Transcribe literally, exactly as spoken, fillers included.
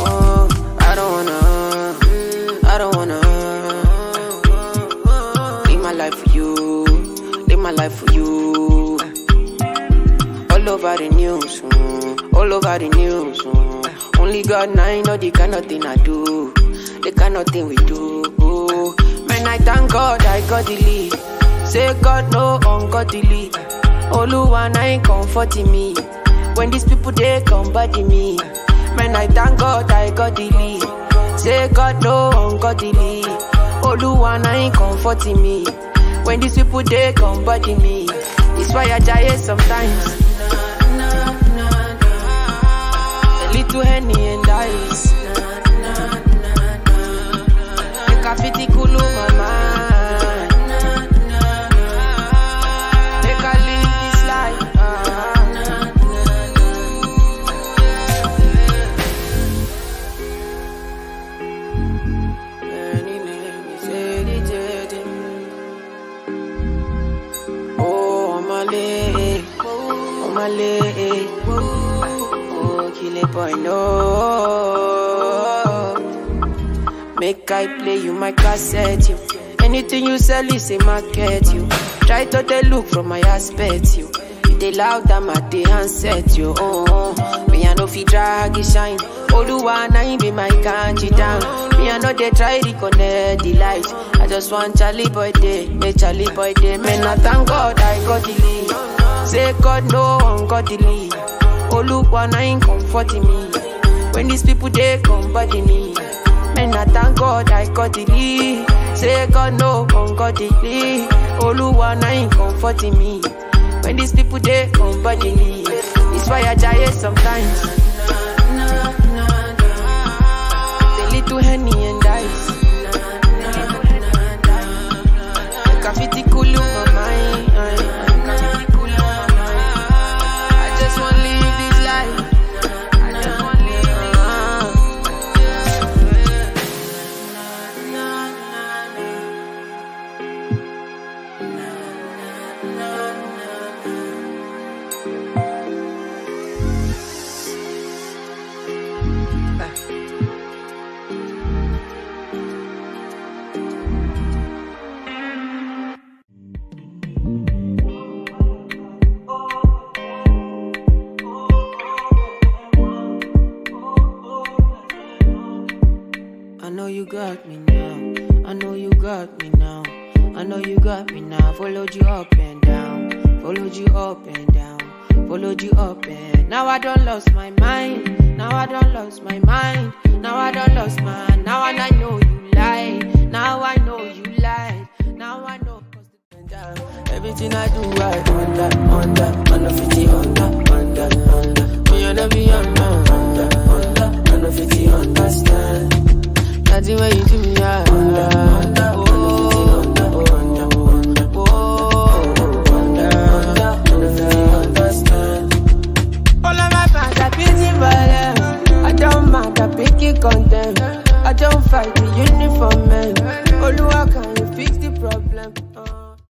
Oh, I don't wanna, I don't wanna. Live my life for you, live my life for you. All over the news, mm, all over the news. Mm. Only God and I know the kind of thing I do, the kind of thing we do. Man, I thank God I godly. Say God no ungodly. Oluwa na ain't comforting me. When these people they come body me. Man, I thank God I godly. Say God no ungodly. Oluwa na ain't comforting me. When these people they come body me. It's why I die sometimes. A little Henny and dice. Fiti kulu mama. Make I live this life. Many names edited. Oh Omale, Omale, oh kill it boy no. Make I play you my cassette, you. Anything you sell is a market, you. Try to they look from my aspect, you. If they loud, I'm at the handset, you. Oh, oh. Me I know fi drag it shine. Oluwa na him be my kanji down. Me I know they try reconnect the light. I just want Charlie boy day, me Charlie boy day. Man, I thank God I godly. Say God no ungodly. Oluwa na him comforting me. When these people they come body me. And I thank God I godly. Say God no ungodly. Oluwa na ain't comforting me. When these people they come body me. It's why I die sometimes. They lead to Henny and dice. Like a fiti kulu mama. You got me now, I know you got me now, I know you got me now, followed you up and down, followed you up and down, followed you up and now I don't lose my mind, now I don't lose my mind, now I don't lose my, now and I know you lie, now I know you lie, now I know down. Everything I do I under, under, under fifty under, under, under, we gonna be under, under, under, under fifty understand. That's the way you do me, yeah.